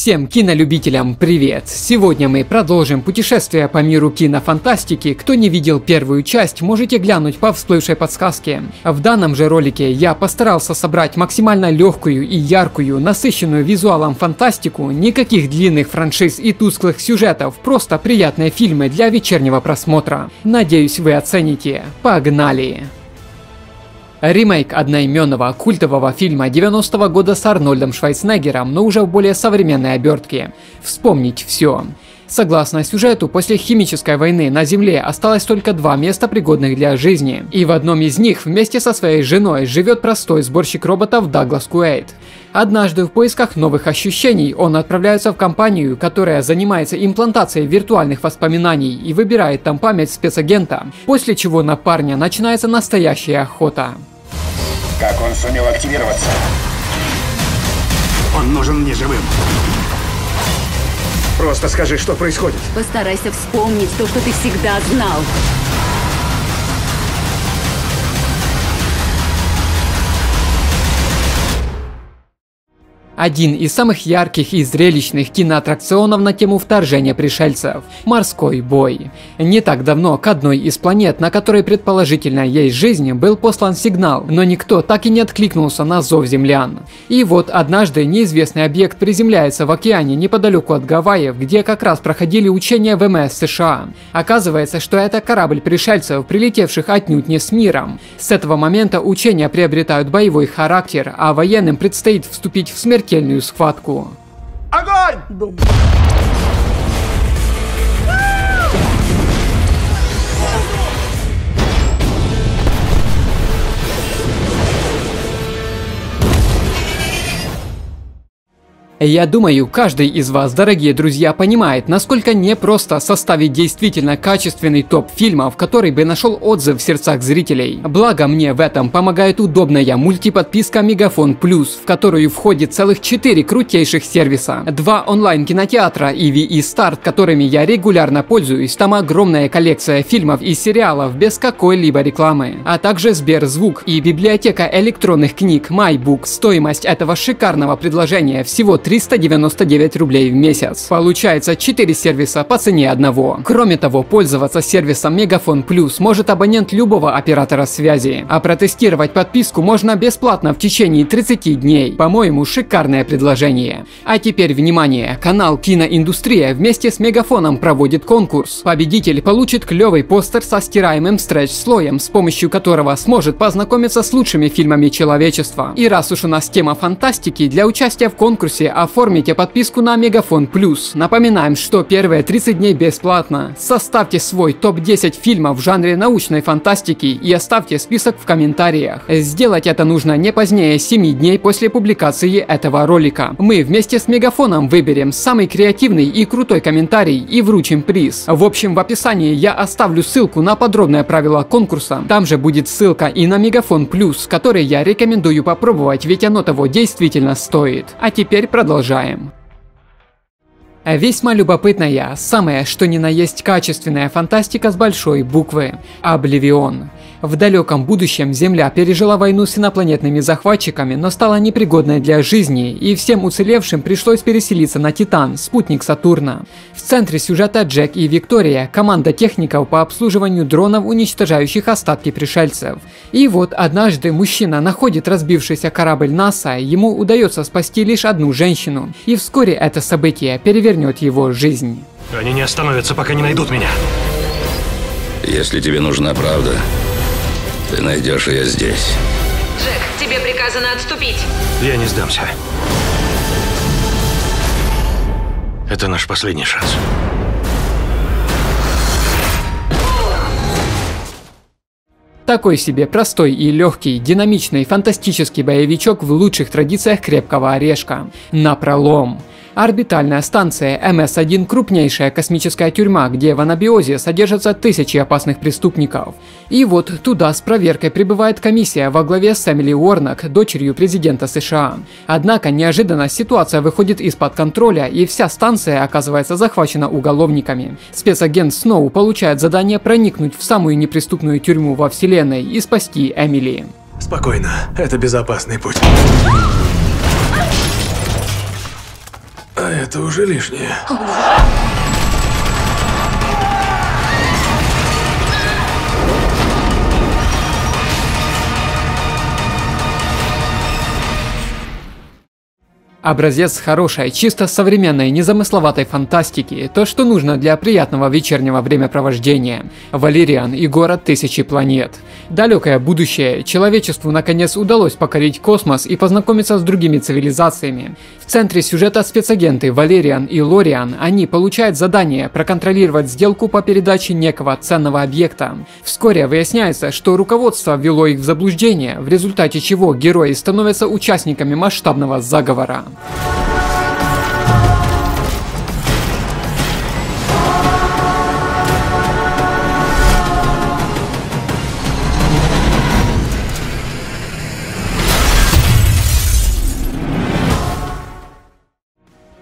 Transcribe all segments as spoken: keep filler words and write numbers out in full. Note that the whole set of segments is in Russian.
Всем кинолюбителям привет! Сегодня мы продолжим путешествие по миру кинофантастики. Кто не видел первую часть, можете глянуть по всплывшей подсказке. В данном же ролике я постарался собрать максимально легкую и яркую, насыщенную визуалом фантастику, никаких длинных франшиз и тусклых сюжетов, просто приятные фильмы для вечернего просмотра. Надеюсь, вы оцените. Погнали! Ремейк одноименного культового фильма девяностого года с Арнольдом Шварценеггером, но уже в более современной обертке. Вспомнить все. Согласно сюжету, после химической войны на Земле осталось только два места, пригодных для жизни. И в одном из них вместе со своей женой живет простой сборщик роботов Даглас Куэйд. Однажды в поисках новых ощущений он отправляется в компанию, которая занимается имплантацией виртуальных воспоминаний, и выбирает там память спецагента, после чего на парня начинается настоящая охота. Как он сумел активироваться? Он нужен мне живым. Просто скажи, что происходит. Постарайся вспомнить то, что ты всегда знал. Один из самых ярких и зрелищных киноаттракционов на тему вторжения пришельцев – «Морской бой». Не так давно к одной из планет, на которой предположительно есть жизнь, был послан сигнал, но никто так и не откликнулся на зов землян. И вот однажды неизвестный объект приземляется в океане неподалеку от Гавайев, где как раз проходили учения ВМС США. Оказывается, что это корабль пришельцев, прилетевших отнюдь не с миром. С этого момента учения приобретают боевой характер, а военным предстоит вступить в смерть схватку. Огонь! Бум. Я думаю, каждый из вас, дорогие друзья, понимает, насколько непросто составить действительно качественный топ фильмов, который бы нашел отзыв в сердцах зрителей. Благо мне в этом помогает удобная мультиподписка Мегафон Плюс, в которую входит целых четыре крутейших сервиса. Два онлайн-кинотеатра Иви и Старт, которыми я регулярно пользуюсь, там огромная коллекция фильмов и сериалов без какой-либо рекламы. А также Сберзвук и библиотека электронных книг MyBook. Стоимость этого шикарного предложения всего триста девяносто девять рублей в месяц. Получается четыре сервиса по цене одного. Кроме того, пользоваться сервисом Мегафон Плюс может абонент любого оператора связи. А протестировать подписку можно бесплатно в течение тридцати дней. По-моему, шикарное предложение. А теперь внимание! Канал Киноиндустрия вместе с Мегафоном проводит конкурс. Победитель получит клевый постер со стираемым стретч-слоем, с помощью которого сможет познакомиться с лучшими фильмами человечества. И раз уж у нас тема фантастики, для участия в конкурсе оформите подписку на Мегафон Плюс. Напоминаем, что первые тридцать дней бесплатно. Составьте свой топ десять фильмов в жанре научной фантастики и оставьте список в комментариях. Сделать это нужно не позднее семи дней после публикации этого ролика. Мы вместе с Мегафоном выберем самый креативный и крутой комментарий и вручим приз. В общем, в описании я оставлю ссылку на подробное правило конкурса. Там же будет ссылка и на Мегафон Плюс, который я рекомендую попробовать, ведь оно того действительно стоит. А теперь продолжаем. Продолжаем. Весьма любопытная, самая что ни на есть качественная фантастика с большой буквы – «Обливион». В далеком будущем Земля пережила войну с инопланетными захватчиками, но стала непригодной для жизни, и всем уцелевшим пришлось переселиться на Титан, спутник Сатурна. В центре сюжета Джек и Виктория – команда техников по обслуживанию дронов, уничтожающих остатки пришельцев. И вот однажды мужчина находит разбившийся корабль НАСА, ему удается спасти лишь одну женщину, и вскоре это событие перевернет его жизнь. Они не остановятся, пока не найдут меня. Если тебе нужна правда, ты найдешь ее здесь. Джек, тебе приказано отступить. Я не сдамся. Это наш последний шанс. Такой себе простой и легкий, динамичный, фантастический боевичок в лучших традициях крепкого орешка. Напролом. Орбитальная станция эм эс один – крупнейшая космическая тюрьма, где в анабиозе содержатся тысячи опасных преступников. И вот туда с проверкой прибывает комиссия во главе с Эмили Уорнок, дочерью президента США. Однако неожиданно ситуация выходит из-под контроля, и вся станция оказывается захвачена уголовниками. Спецагент Сноу получает задание проникнуть в самую неприступную тюрьму во вселенной и спасти Эмили. Спокойно, это безопасный путь. А это уже лишнее. Образец хорошей, чисто современной, незамысловатой фантастики, то, что нужно для приятного вечернего времяпровождения. Валериан и город тысячи планет. Далекое будущее. Человечеству наконец удалось покорить космос и познакомиться с другими цивилизациями. В центре сюжета спецагенты Валериан и Лориан. Они получают задание проконтролировать сделку по передаче некого ценного объекта. Вскоре выясняется, что руководство ввело их в заблуждение, в результате чего герои становятся участниками масштабного заговора.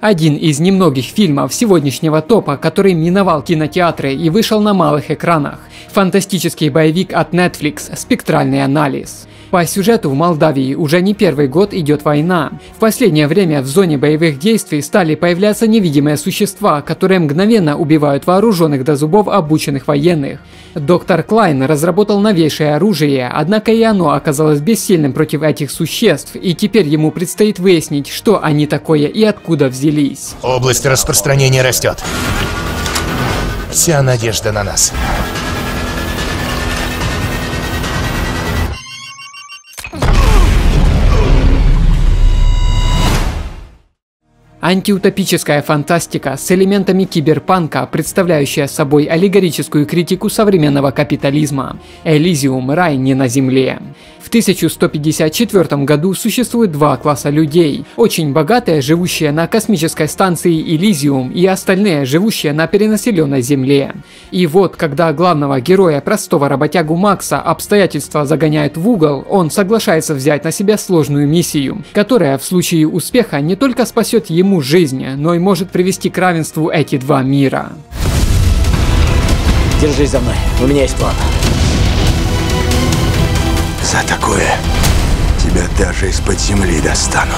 Один из немногих фильмов сегодняшнего топа, который миновал кинотеатры и вышел на малых экранах. Фантастический боевик от Netflix «Спектральный анализ». По сюжету в Молдавии уже не первый год идет война. В последнее время в зоне боевых действий стали появляться невидимые существа, которые мгновенно убивают вооруженных до зубов обученных военных. Доктор Клайн разработал новейшее оружие, однако и оно оказалось бессильным против этих существ, и теперь ему предстоит выяснить, что они такое и откуда взялись. Область распространения растет. Вся надежда на нас. Антиутопическая фантастика с элементами киберпанка, представляющая собой аллегорическую критику современного капитализма. «Элизиум: рай не на земле». В тысяча сто пятьдесят четвёртом году существует два класса людей. Очень богатые, живущие на космической станции Элизиум, и остальные, живущие на перенаселенной Земле. И вот, когда главного героя, простого работягу Макса, обстоятельства загоняют в угол, он соглашается взять на себя сложную миссию, которая в случае успеха не только спасет ему жизнь, но и может привести к равенству эти два мира. Держись за мной, у меня есть план. За такое тебя даже из-под земли достанут.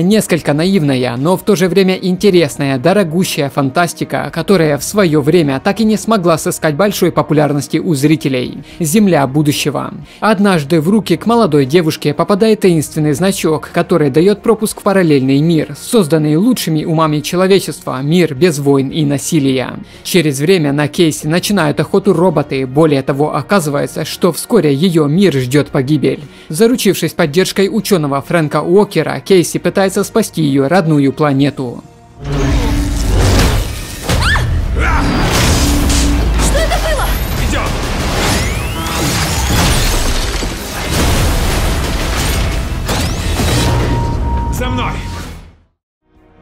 Несколько наивная, но в то же время интересная, дорогущая фантастика, которая в свое время так и не смогла сыскать большой популярности у зрителей. «Земля будущего». Однажды в руки к молодой девушке попадает таинственный значок, который дает пропуск в параллельный мир, созданный лучшими умами человечества, мир без войн и насилия. Через время на Кейси начинают охоту роботы, более того, оказывается, что вскоре ее мир ждет погибель. Заручившись поддержкой ученого Фрэнка Уокера, Кейси пытается спасти ее родную планету. Что это было? Идем. За мной.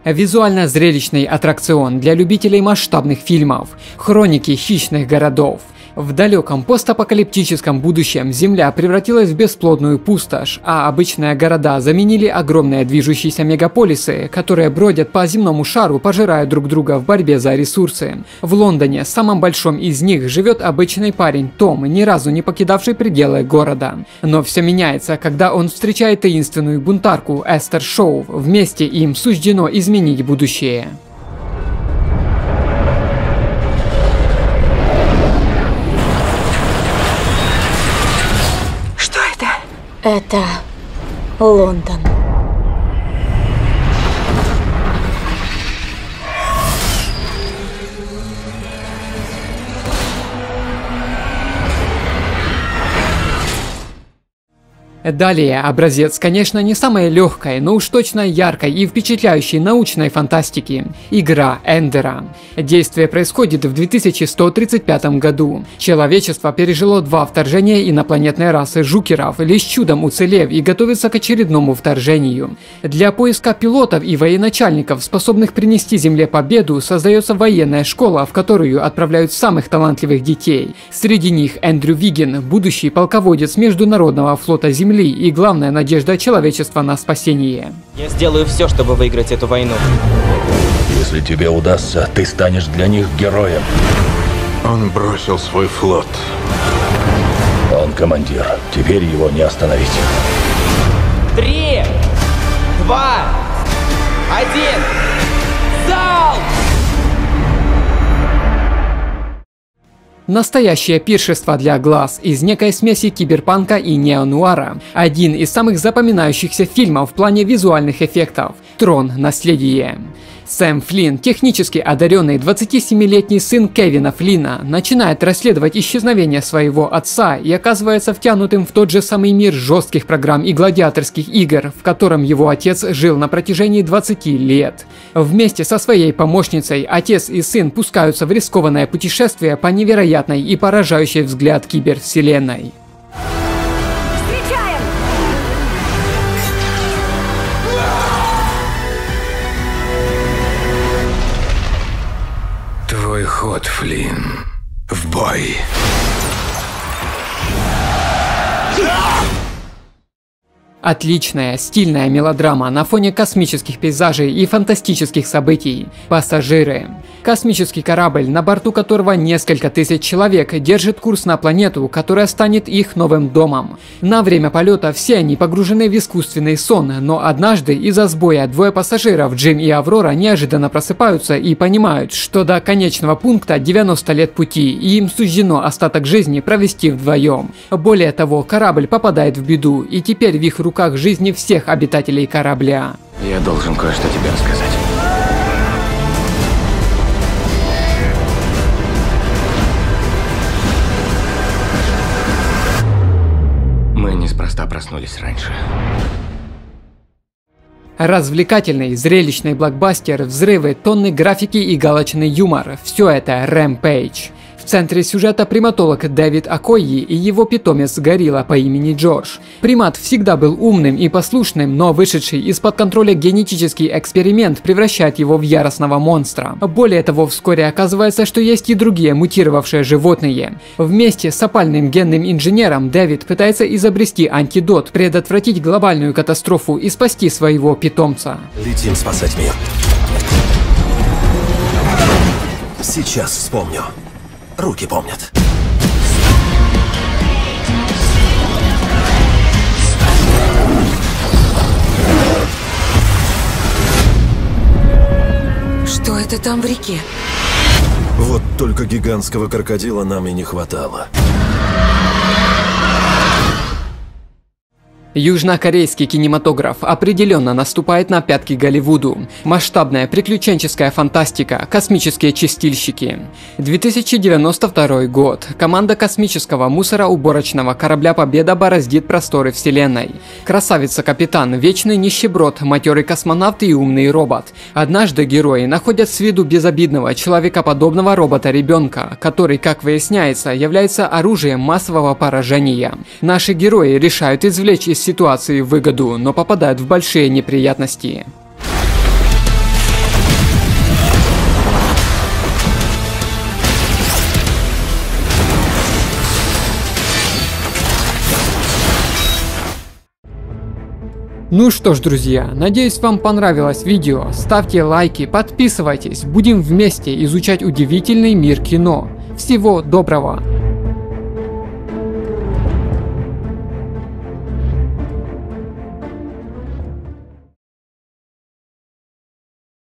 Визуально зрелищный аттракцион для любителей масштабных фильмов «Хроники хищных городов». В далеком постапокалиптическом будущем Земля превратилась в бесплодную пустошь, а обычные города заменили огромные движущиеся мегаполисы, которые бродят по земному шару, пожирая друг друга в борьбе за ресурсы. В Лондоне, самом большом из них, живет обычный парень Том, ни разу не покидавший пределы города. Но все меняется, когда он встречает таинственную бунтарку Эстер Шоу. Вместе им суждено изменить будущее. Это Лондон. Далее образец, конечно, не самой легкой, но уж точно яркой и впечатляющей научной фантастики – «Игра Эндера». Действие происходит в две тысячи сто тридцать пятом году. Человечество пережило два вторжения инопланетной расы жукеров, лишь чудом уцелев, и готовится к очередному вторжению. Для поиска пилотов и военачальников, способных принести Земле победу, создается военная школа, в которую отправляют самых талантливых детей. Среди них Эндрю Вигин, будущий полководец Международного флота Земли, Земли и главная надежда человечества на спасение. Я сделаю все, чтобы выиграть эту войну. Если тебе удастся, ты станешь для них героем. Он бросил свой флот. Он командир. Теперь его не остановить. Три, два, один, залп! Настоящее пиршество для глаз из некой смеси киберпанка и неонуара. Один из самых запоминающихся фильмов в плане визуальных эффектов – «Трон: наследие». Сэм Флинн, технически одаренный двадцатисемилетний сын Кевина Флинна, начинает расследовать исчезновение своего отца и оказывается втянутым в тот же самый мир жестких программ и гладиаторских игр, в котором его отец жил на протяжении двадцати лет. Вместе со своей помощницей отец и сын пускаются в рискованное путешествие по невероятной и поражающей взгляд кибервселенной. Ход, Флинн. В бой. Отличная, стильная мелодрама на фоне космических пейзажей и фантастических событий. «Пассажиры». Космический корабль, на борту которого несколько тысяч человек, держит курс на планету, которая станет их новым домом. На время полета все они погружены в искусственный сон, но однажды из-за сбоя двое пассажиров, Джим и Аврора, неожиданно просыпаются и понимают, что до конечного пункта девяносто лет пути, и им суждено остаток жизни провести вдвоем. Более того, корабль попадает в беду, и теперь в их руках как жизни всех обитателей корабля. Я должен кое-что тебе рассказать. Мы неспроста проснулись раньше. Развлекательный, зрелищный блокбастер, взрывы, тонны графики и галочный юмор – все это «Рэмпейдж». В центре сюжета приматолог Дэвид Акойи и его питомец горилла по имени Джордж. Примат всегда был умным и послушным, но вышедший из-под контроля генетический эксперимент превращает его в яростного монстра. Более того, вскоре оказывается, что есть и другие мутировавшие животные. Вместе с опальным генным инженером Дэвид пытается изобрести антидот, предотвратить глобальную катастрофу и спасти своего питомца. Летим спасать мир. Сейчас вспомню. Руки помнят. Что это там в реке? Вот только гигантского крокодила нам и не хватало. Южнокорейский кинематограф определенно наступает на пятки Голливуду. Масштабная приключенческая фантастика, космические чистильщики. две тысячи девяносто второй год. Команда космического мусороуборочного корабля «Победа» бороздит просторы Вселенной. Красавица-капитан, вечный нищеброд, матерый космонавт и умный робот. Однажды герои находят с виду безобидного человекоподобного робота-ребенка, который, как выясняется, является оружием массового поражения. Наши герои решают извлечь из ситуации в выгоду, но попадают в большие неприятности. Ну что ж, друзья, надеюсь, вам понравилось видео. Ставьте лайки, подписывайтесь, будем вместе изучать удивительный мир кино. Всего доброго!